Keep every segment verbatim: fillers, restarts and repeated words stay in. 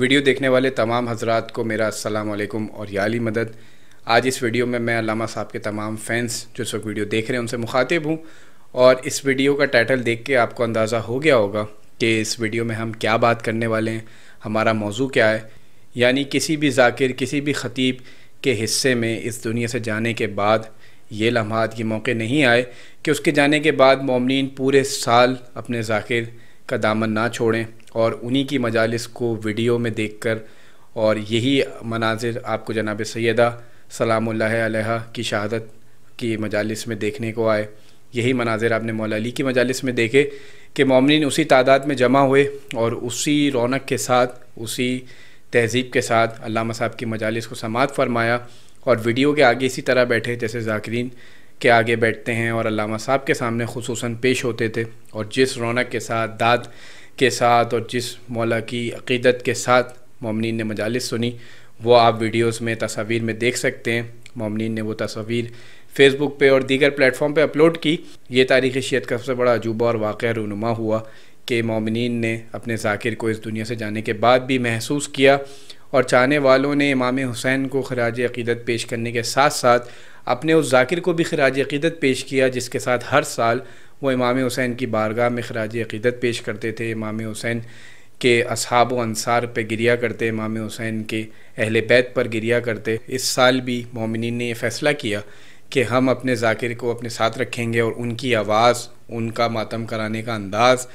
Video देखने वाले तमाम हजरात को मेरा अस्सलाम वालेकुम और याली मदद। आज इस वीडियो में मैं अल्लामा साहब के तमाम फ़ैंस जो इस वीडियो देख रहे हैं उनसे मुखातिब हूँ। और इस वीडियो का टाइटल देख के आपको अंदाज़ा हो गया होगा कि इस वीडियो में हम क्या बात करने वाले हैं, हमारा मौजू क्या है। यानी किसी भी जाकिर, किसी भी ख़तीब के हिस्से में इस दुनिया से जाने के बाद ये लम्हात, ये मौके नहीं आए कि उसके जाने के बाद मोमिन पूरे साल अपने जाकिर का दामन ना छोड़ें और उन्हीं की मजालिस को वीडियो में देखकर और यही मनाजिर आपको जनाब सैयदा सलामुल्लाह अलैहा की शहादत की मजालिस में देखने को आए। यही मनाजिर आपने मौला अली की मजालिस में देखे कि मोमिन उसी तादाद में जमा हुए और उसी रौनक के साथ, उसी तहजीब के साथ अल्लामा साहब की मजालिस को समाअत फरमाया और वीडियो के आगे इसी तरह बैठे जैसे ज़ाकिरीन के आगे बैठते हैं और अल्लामा साहब के सामने खुसूसन पेश होते थे। और जिस रौनक के साथ, दाद के साथ और जिस मौला की अक़ीदत के साथ मोमिनीन ने मजालिस सुनी, वो आप वीडियोस में, तस्वीर में देख सकते हैं। मोमिनीन ने वो तस्वीर फ़ेसबुक पे और दीगर प्लेटफॉर्म पे अपलोड की। ये तारीख़ शियत का सबसे बड़ा अजूबा और वाक़या रूनुमा हुआ कि मोमिनीन ने अपने ज़ाकिर को इस दुनिया से जाने के बाद भी महसूस किया और चाहने वालों ने इमाम हुसैन को खराज अक़ीदत पेश करने के साथ साथ अपने उस ज़ाकिर को भी खराज अक़ीदत पेश किया जिसके साथ हर साल वो इमाम हुसैन की बारगाह में खराज अक़ीदत पेश करते थे, इमाम हुसैन के असहाब व अंसार पर गिरिया करते, इमाम हुसैन के अहल बैत पर गिरिया करते। इस साल भी मोमिनीन ने यह फ़ैसला किया कि हम अपने ज़ाकिर को अपने साथ रखेंगे और उनकी आवाज़, उनका मातम कराने का अंदाज़,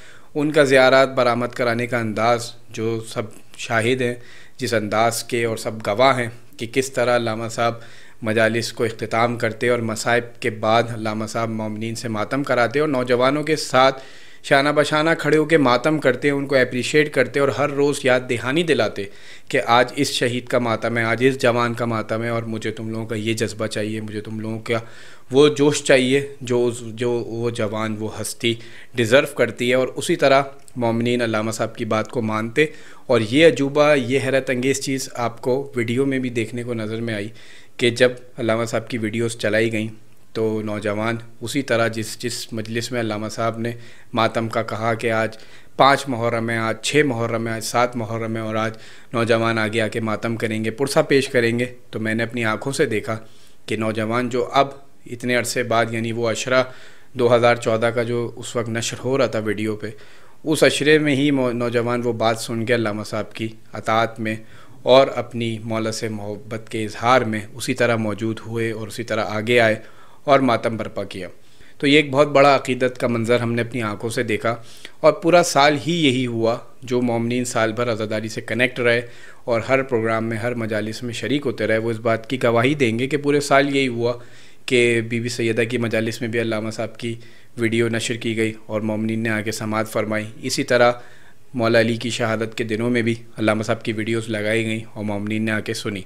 उनका ज़ियारत बरामद कराने का अंदाज़, जो सब शाहिद हैं जिस अंदाज़ के और सब गवाह हैं कि किस तरह अल्लामा साहब मजालिस को इख्तिताम करते और मसाइब के बाद अल्लामा साहब मोमिनीन से मातम कराते और नौजवानों के साथ शाना बशाना खड़े होकर मातम करते, उनको अप्रिशिएट करते और हर रोज़ याद दहानी दिलाते कि आज इस शहीद का मातम है, आज इस जवान का मातम है और मुझे तुम लोगों का ये जज्बा चाहिए, मुझे तुम लोगों का वो जोश चाहिए जो जो वो जवान, वो हस्ती डिज़र्व करती है। और उसी तरह मोमिनीन अल्लामा साहब की बात को मानते और ये अजूबा, ये हैरत अंगेज़ चीज़ आपको वीडियो में भी देखने को नज़र में आई कि जब अल्लामा साहब की वीडियोस चलाई गई तो नौजवान उसी तरह जिस जिस मजलिस में अल्लामा साहब ने मातम का कहा कि आज पाँच मुहर्रम है, आज छः मुहर्रम है, आज सात मुहर्रम है और आज नौजवान आगे आके मातम करेंगे, पुरसा पेश करेंगे। तो मैंने अपनी आँखों से देखा कि नौजवान जो अब इतने अरसे बाद, यानी वो अशरा दो हज़ार चौदह का जो उस वक्त नशर हो रहा था वीडियो पे, उस अशरे में ही नौजवान वो बात सुन के अल्लामा साहब की अताअत में और अपनी मौला से मोहब्बत के इजहार में उसी तरह मौजूद हुए और उसी तरह आगे आए और मातम बर्पा किया। तो ये एक बहुत बड़ा अक़ीदत का मंज़र हमने अपनी आंखों से देखा और पूरा साल ही यही हुआ। जो मोमिनीन साल भर आज़ादारी से कनेक्ट रहे और हर प्रोग्राम में, हर मजालिस में शरीक होते रहे, वो इस बात की गवाही देंगे कि पूरे साल यही हुआ कि बीबी सैयदा की मजालिस में भी अल्लामा साहब की वीडियो नशर की गई और मोमिनीन ने आगे समाअत फरमाई। इसी तरह मौला अली की शहादत के दिनों में भी अल्लामा साहब की वीडियोस लगाई गई और मोमिनीन ने आके सुनी।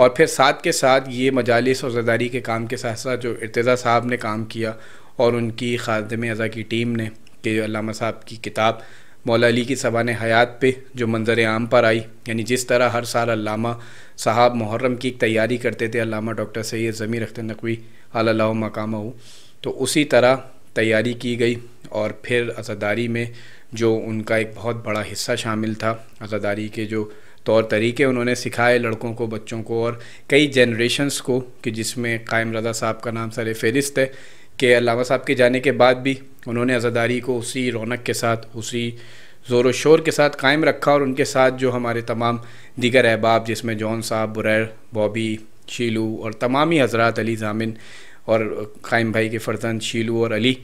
और फिर साथ के साथ ये मजालिस और ज़रदारी के काम के साथ साथ जो इर्तेज़ा साहब ने काम किया और उनकी खादिम अज़ा की टीम ने कि अल्लामा साहब की किताब मौला अली की सवान हयात पे जो मंजर आम पर आई, यानी जिस तरह हर साल अल्लामा साहब मुहर्रम की तैयारी करते थे, अल्लामा डॉक्टर सैयद ज़मीर अख्तर नक़वी अल्लाह मकामहू, तो उसी तरह तैयारी की गई। और फिर अज़रदारी में जो उनका एक बहुत बड़ा हिस्सा शामिल था, आज़ादारी के जो तौर तरीके उन्होंने सिखाए लड़कों को, बच्चों को और कई जनरेशन्स को, कि जिसमें कायम रज़ा साहब का नाम सर फहरिस्त है कि अल्लामा साहब के जाने के बाद भी उन्होंने आज़ादारी को उसी रौनक के साथ, उसी ज़ोर शोर के साथ कायम रखा। और उनके साथ जो हमारे तमाम दीगर अहबाब जिसमें जॉन साहब, बुरैर, बॉबी, शीलू और तमाम ही हजरात, अली जामिन और कायम भाई के फर्जंद शीलू और अली,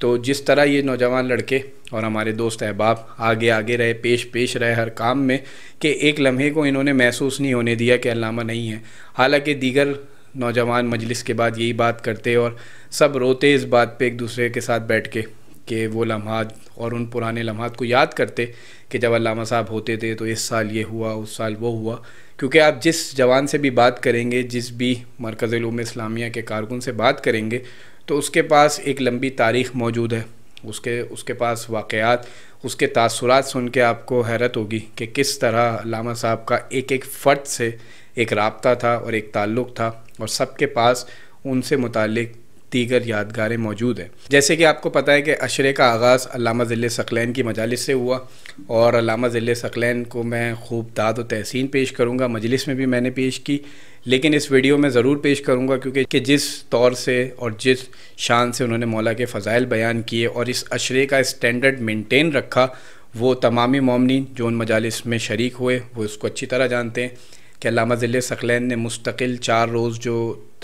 तो जिस तरह ये नौजवान लड़के और हमारे दोस्त अहबाब आगे आगे रहे, पेश पेश रहे हर काम में कि एक लम्हे को इन्होंने महसूस नहीं होने दिया कि अल्लामा नहीं है। हालांकि दीगर नौजवान मजलिस के बाद यही बात करते और सब रोते इस बात पे एक दूसरे के साथ बैठ के कि वो लम्हात और उन पुराने लम्हात को याद करते कि जब अल्लामा साहब होते थे तो इस साल ये हुआ, उस साल वो हुआ। क्योंकि आप जिस जवान से भी बात करेंगे, जिस भी मरकज़ उलूम इस्लामिया के कारकुन से बात करेंगे, तो उसके पास एक लंबी तारीख़ मौजूद है, उसके उसके पास वाक़यात, उसके तासुरात सुन के आपको हैरत होगी कि किस तरह अल्लामा साहब का एक एक फ़र्द से एक राब्ता था और एक ताल्लुक़ था और सबके पास उनसे मुतालिक दीगर यादगारें मौजूद हैं। जैसे कि आपको पता है कि अशरे का आगाज़ अल्लामा ज़िल्ले सकलैन की मजालिस से हुआ और अल्लामा ज़िल्ले सकलैन को मैं खूब दाद और तहसीन पेश करूँगा। मजलिस में भी मैंने पेश की, लेकिन इस वीडियो में ज़रूर पेश करूँगा क्योंकि कि जिस तौर से और जिस शान से उन्होंने मौला के फ़ज़ाइल बयान किए और इस अशरे का स्टैंडर्ड मेनटेन रखा, वो तमामी मोमिनीन जो उन मजालिस में शरीक हुए वो इसको अच्छी तरह जानते हैं कि अल्लामा ज़िल्ले सकलैन ने मुस्तकिल चार रोज़ जो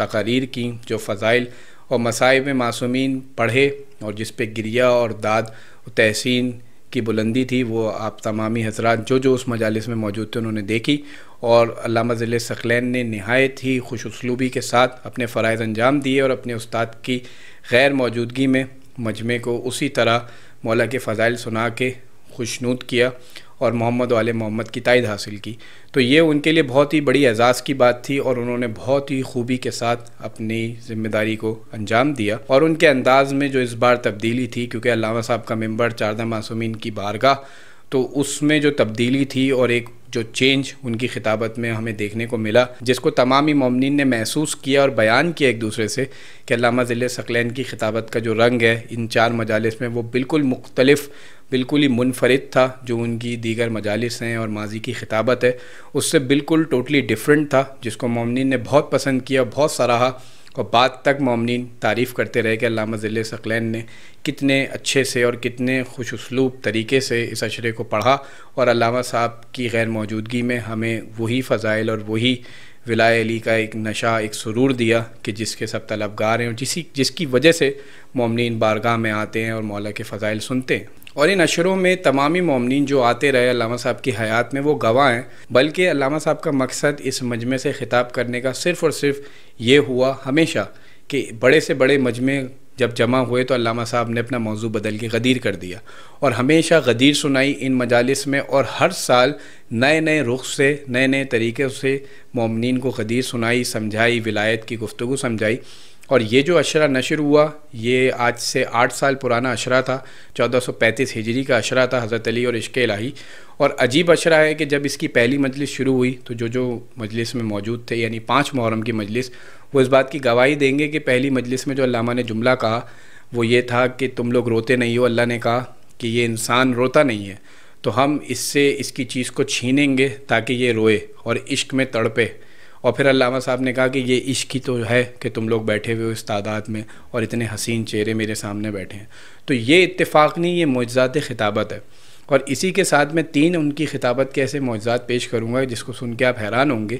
तकारीर की, जो फ़ज़ाइल और मसाइब मासूमीन पढ़े और जिस पे गिरिया और दाद तहसीन की बुलंदी थी, वो आप तमामी हजरात जो जो उस मजालिस में मौजूद थे उन्होंने देखी। और अल्लामा ज़िल्ले सकलैन ने नहायत ही खुश उसलूबी के साथ अपने फ़राइज़ अंजाम दिए और अपने उस्ताद की गैर मौजूदगी में मजमे को उसी तरह मौला के फ़ज़ाइल सुना के खुशनूद किया और मोहम्मद वाले मोहम्मद की तायद हासिल की। तो ये उनके लिए बहुत ही बड़ी एजाज़ की बात थी और उन्होंने बहुत ही खूबी के साथ अपनी ज़िम्मेदारी को अंजाम दिया। और उनके अंदाज़ में जो इस बार तब्दीली थी, क्योंकि अल्लामा साहब का मेंबर चारदा मासूमीन की बारगाह, तो उसमें जो तब्दीली थी और एक जो चेंज उनकी खिताबत में हमें देखने को मिला, जिसको तमामी मोमिनीन ने महसूस किया और बयान किया एक दूसरे से कि अल्लामा ज़िल्ले सकलैन की खिताबत का जो रंग है इन चार मजालिस में वो बिल्कुल मुख्तलिफ, बिल्कुल ही मुनफरिद था। जो उनकी दीगर मजालिस हैं और माजी की खिताबत है उससे बिल्कुल टोटली डिफरेंट था, जिसको मोमिनीन ने बहुत पसंद किया, बहुत सराहा और बाद तक मोमिनीन तारीफ़ करते रहे कि अल्लामा ज़िल्ले सकलैन ने कितने अच्छे से और कितने खुश उसलूब तरीके से इस अशरे को पढ़ा और अल्लामा साहब की गैर मौजूदगी में हमें वही फ़ज़ाइल और वही विलाय अली का एक नशा, एक सुरूर दिया कि जिसके सब तलबगार हैं और जिसी जिसकी वजह से मोमिनीन बारगाह में आते हैं और मौला के फ़ज़ाइल सुनते हैं। और इन अशरों में तमामी मोमिनीन जो आते रहे अल्लामा साहब की हयात में वो गवाह हैं, बल्कि अल्लामा साहब का मकसद इस मजमे से ख़िताब करने का सिर्फ़ और सिर्फ ये हुआ हमेशा कि बड़े से बड़े मजमे जब जमा हुए तो अल्लामा साहब ने अपना मौजू बदल के गदीर कर दिया और हमेशा गदीर सुनाई इन मजालिस में। और हर साल नए नए रुख से, नए नए तरीक़े से मोमिनीन को गदीर सुनाई, समझाई, विलायत की गुफ्तगू समझाई। और ये जो अशरा नशर हुआ ये आज से आठ साल पुराना अशरा था, चौदह सौ पैंतीस हिजरी का अशरा था, हज़रत अली और इश्क़ इलाही। और अजीब अशरा है कि जब इसकी पहली मजलिस शुरू हुई तो जो जो मजलिस में मौजूद थे, यानी पाँच मुहर्रम की मजलिस, वो इस बात की गवाही देंगे कि पहली मजलिस में जो अल्लामा ने जुमला कहा वो ये था कि तुम लोग रोते नहीं हो, अल्लाह ने कहा कि ये इंसान रोता नहीं है तो हम इससे इसकी चीज़ को छीनेंगे ताकि ये रोए और इश्क में तड़पे। और फिर अल्लामा साहब ने कहा कि ये इश्क ही तो है कि तुम लोग बैठे हुए हो इस तादाद में और इतने हसीन चेहरे मेरे सामने बैठे हैं। तो ये इत्तेफाक नहीं, ये मौजज़ात खिताबत है। और इसी के साथ मैं तीन उनकी खिताबत के ऐसे मौजज़ात पेश करूँगा जिसको सुन के आप हैरान होंगे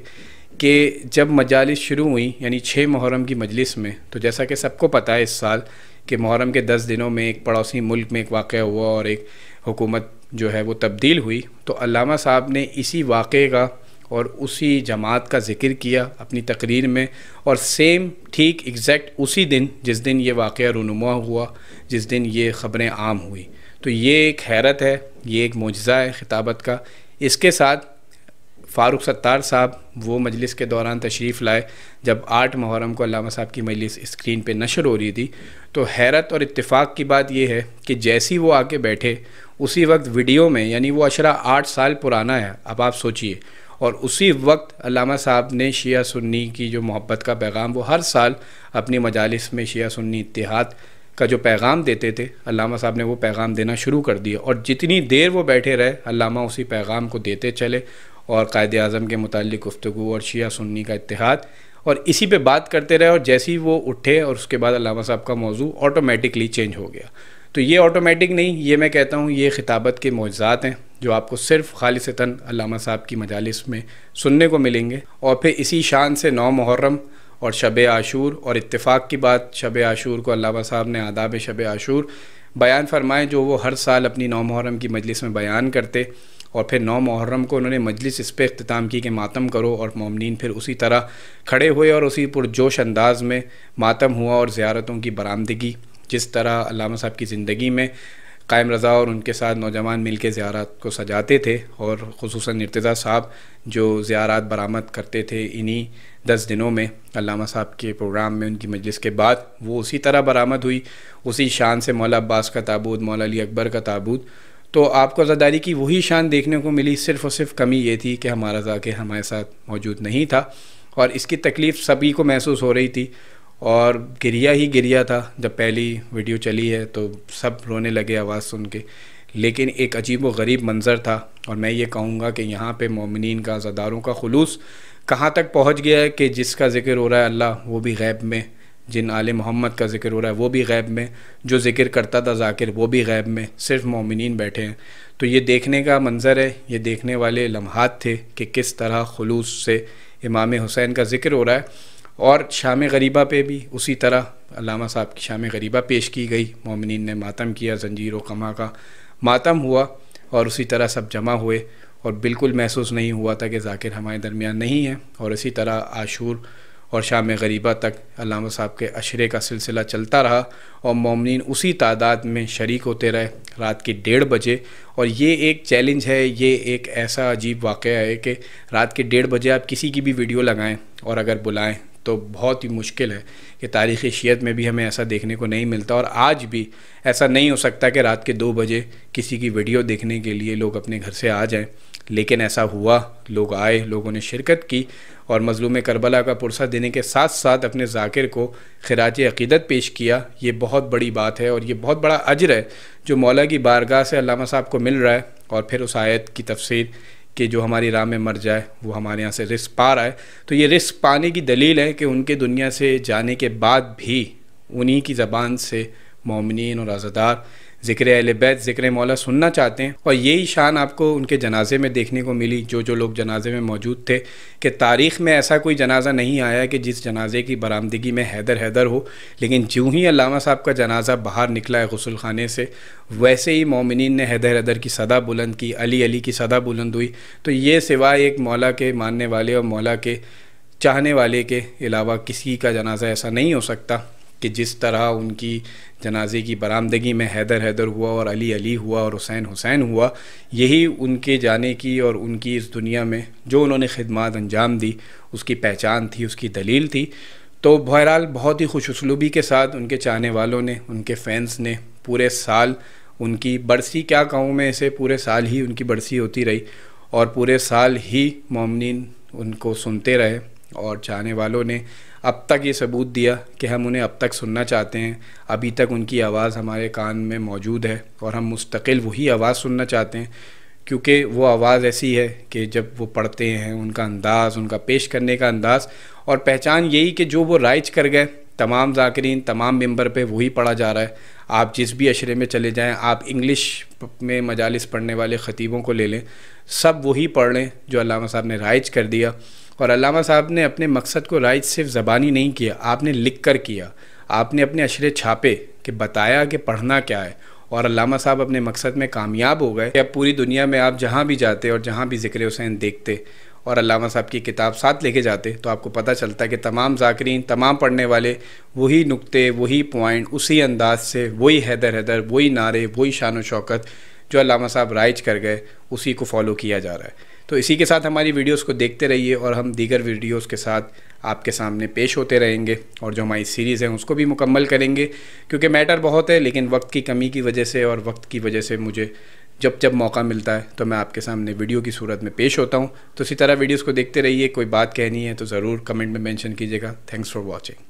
कि जब मजालिस शुरू हुई, यानी छः मुहर्रम की मजलिस में, तो जैसा कि सबको पता है इस साल कि मुहर्रम के दस दिनों में एक पड़ोसी मुल्क में एक वाक़या हुआ और एक हुकूमत जो है वो तब्दील हुई, तो अल्लामा साहब ने इसी वाक़े का और उसी जमात का ज़िक्र किया अपनी तकरीर में। और सेम ठीक एग्जैक्ट उसी दिन जिस दिन ये वाक़या रुनुमा हुआ, जिस दिन ये ख़बरें आम हुई। तो ये एक हैरत है, ये एक मौजज़ा है खिताबत का। इसके साथ फारुक सत्तार साहब वो मजलिस के दौरान तशरीफ़ लाए जब आठ मुहर्रम को अल्लामा साहब की मजलिस स्क्रीन पे नशर हो रही थी। तो हैरत और इत्तेफाक की बात यह है कि जैसी वो आके बैठे उसी वक्त वीडियो में, यानी वो अशरा आठ साल पुराना है, अब आप सोचिए, और उसी वक्त अल्लामा साहब ने शिया सुन्नी की जो मोहब्बत का पैगाम, वो हर साल अपनी मजालिस में शिया सुन्नी इत्तेहाद का जो पैगाम देते थे, अल्लामा साहब ने वो पैगाम देना शुरू कर दिया। और जितनी देर वो बैठे रहे अल्लामा उसी पैगाम को देते चले और कायद आज़म के मुताल्लिक़ गुफ्तगू और शिया सुन्नी का इत्तेहाद और इसी पे बात करते रहे। और जैसे ही वो उठे और उसके बाद अल्लामा साहब का मौजू ऑटोमेटिकली चेंज हो गया। तो ये ऑटोमेटिक नहीं, ये मैं कहता हूँ ये खिताबत के मौजज़ात हैं जो आपको सिर्फ़ खालिसतन अल्लामा साहब की मजालिस में सुनने को मिलेंगे। और फिर इसी शान से नौ मुहर्रम और शब आशूर, और इत्तेफाक की बात शब आशूर को अल्लामा साहब ने आदाब शब आशूर बयान फरमाए जो वो हर साल अपनी नौ मुहर्रम की मजलिस में बयान करते। और फिर नौ मुहर्रम को उन्होंने मजलिस इस पर इख्तिताम की कि मातम करो, और मोमिनीन फिर उसी तरह खड़े हुए और उसी पुरजोश अंदाज़ में मातम हुआ और ज़ियारतों की बरामदगी, जिस तरह अल्लामा साहब की ज़िंदगी में कायम रज़ा और उनके साथ नौजवान मिल के ज़ियारत को सजाते थे और ख़ुसूसन इर्तेज़ा साहब जो ज़ियारत बरामद करते थे इन्हीं दस दिनों में अल्लामा साहब के प्रोग्राम में उनकी मजलिस के बाद, वो उसी तरह बरामद हुई उसी शान से मौला अब्बास का ताबूत, मौला अली अकबर का ताबूत। तो आपको आज़ादारी की वही शान देखने को मिली, सिर्फ़ और सिर्फ कमी ये थी कि हमारा जाके हमारे साथ मौजूद नहीं था और इसकी तकलीफ़ सभी को महसूस हो रही थी। और गिरिया ही गिरिया था जब पहली वीडियो चली है तो सब रोने लगे आवाज़ सुन के। लेकिन एक अजीब व गरीब मंज़र था और मैं ये कहूँगा कि यहाँ पे मोमिनीन का, ज़दारों का खुलूस कहाँ तक पहुँच गया है कि जिसका ज़िक्र हो रहा है अल्लाह वो भी गैब में, जिन आले मोहम्मद का ज़िक्र हो रहा है वो भी गैब में, जो ज़िक्र करता था ज़ाकिर वो भी गैब में, सिर्फ मोमिनीन बैठे हैं। तो ये देखने का मंज़र है, ये देखने वाले लम्हात थे कि किस तरह खुलूस से इमाम हुसैन का ज़िक्र हो रहा है। और शाम गरीबा पे भी उसी तरह अल्लामा साहब की शाम गरीबा पेश की गई, मोमिनीन ने मातम किया, जंजीर व कमा का मातम हुआ और उसी तरह सब जमा हुए और बिल्कुल महसूस नहीं हुआ था कि ज़ाकिर हमारे दरमियान नहीं है। और इसी तरह आशूर और शाम गरीबा तक अल्लामा साहब के अशरे का सिलसिला चलता रहा और मोमिनीन उसी तादाद में शरीक होते रहे रात के डेढ़ बजे। और ये एक चैलेंज है, ये एक ऐसा अजीब वाक़या है कि रात के डेढ़ बजे आप किसी की भी वीडियो लगाएँ और अगर बुलाएँ तो बहुत ही मुश्किल है कि तारीख़ी शियत में भी हमें ऐसा देखने को नहीं मिलता। और आज भी ऐसा नहीं हो सकता कि रात के दो बजे किसी की वीडियो देखने के लिए लोग अपने घर से आ जाएं, लेकिन ऐसा हुआ, लोग आए, लोगों ने शिरकत की और मज़लूम करबला का पुरसा देने के साथ साथ अपने ज़ाकिर को खिराज अक़ीदत पेश किया। ये बहुत बड़ी बात है और ये बहुत बड़ा अजर है जो मौला की बारगाह से अल्लामा साहब को मिल रहा है। और फिर उस आयत की तफसीर कि जो हमारी राह में मर जाए वो हमारे यहाँ से रिस्क पा रहा है, तो ये रिस्क पाने की दलील है कि उनके दुनिया से जाने के बाद भी उन्हीं की ज़बान से मोमिनीन और आज़ादार ज़िक्र अहले बैत, ज़िक्र मौला सुनना चाहते हैं। और यही शान आपको उनके जनाजे में देखने को मिली, जो जो लोग जनाजे में मौजूद थे, कि तारीख़ में ऐसा कोई जनाजा नहीं आया कि जिस जनाजे की बरामदगी में हैदर हैदर हो। लेकिन ज्यों ही अल्लामा साहब का जनाजा बाहर निकला है गुस्ल खाने से, वैसे ही मोमिनीन ने हैदर हैदर की सदा बुलंद की, अली अली की सदा बुलंद हुई। तो ये सिवाय एक मौला के मानने वाले और मौला के चाहने वाले के अलावा किसी का जनाजा ऐसा नहीं हो सकता कि जिस तरह उनकी जनाजे की बरामदगी में हैदर हैदर हुआ और अली अली हुआ और हुसैन हुसैन हुआ। यही उनके जाने की और उनकी इस दुनिया में जो उन्होंने खिदमत अंजाम दी उसकी पहचान थी, उसकी दलील थी। तो बहरहाल बहुत ही खुशउस्लूबी के साथ उनके चाहने वालों ने, उनके फैंस ने पूरे साल उनकी बरसी, क्या कहूँ मैं इसे, पूरे साल ही उनकी बरसी होती रही और पूरे साल ही मोमिनीन उनको सुनते रहे। और चाहने वालों ने अब तक ये सबूत दिया कि हम उन्हें अब तक सुनना चाहते हैं, अभी तक उनकी आवाज़ हमारे कान में मौजूद है और हम मुस्तकिल वही आवाज़ सुनना चाहते हैं, क्योंकि वो आवाज़ ऐसी है कि जब वो पढ़ते हैं, उनका अंदाज़, उनका पेश करने का अंदाज़ और पहचान यही कि जो वो राइज कर गए, तमाम ज़ाकरीन, तमाम मेंबर पे वही पढ़ा जा रहा है। आप जिस भी अशरे में चले जाएं, आप इंग्लिश में मजालिस पढ़ने वाले ख़तीबों को ले लें, सब वही पढ़ लें जो अल्लामा साहब ने राइज कर दिया। और अल्लामा साहब ने अपने मकसद को राइज सिर्फ ज़बानी नहीं किया, आपने लिख कर किया, आपने अपने अशरे छापे कि बताया कि पढ़ना क्या है। और अल्लामा साहब अपने मकसद में कामयाब हो गए। अब पूरी दुनिया में आप जहाँ भी जाते और जहाँ भी ज़िक्र हुसैन देखते और अल्लामा साहब की किताब साथ लेके जाते तो आपको पता चलता है कि तमाम ज़ाकरीन, तमाम पढ़ने वाले वही नुक्ते, वही पॉइंट, उसी अंदाज से, वही हैदर हैदर, वही नारे, वही शान व शौकत जो अल्लामा साहब राइज कर गए उसी को फॉलो किया जा रहा है। तो इसी के साथ हमारी वीडियोस को देखते रहिए और हम दीगर वीडियोस के साथ आपके सामने पेश होते रहेंगे और जो हमारी सीरीज़ है उसको भी मुकम्मल करेंगे, क्योंकि मैटर बहुत है। लेकिन वक्त की कमी की वजह से और वक्त की वजह से मुझे जब जब मौका मिलता है तो मैं आपके सामने वीडियो की सूरत में पेश होता हूँ। तो इसी तरह वीडियोस को देखते रहिए। कोई बात कहनी है तो ज़रूर कमेंट में मेंशन कीजिएगा। Thanks for watching.